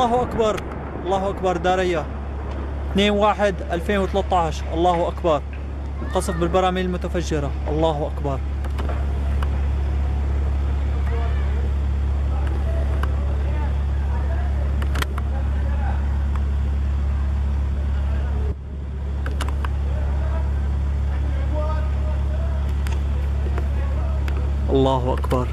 الله أكبر، الله أكبر. داريا 2/1/2013. الله أكبر. قصف بالبراميل المتفجرة. الله أكبر. الله أكبر.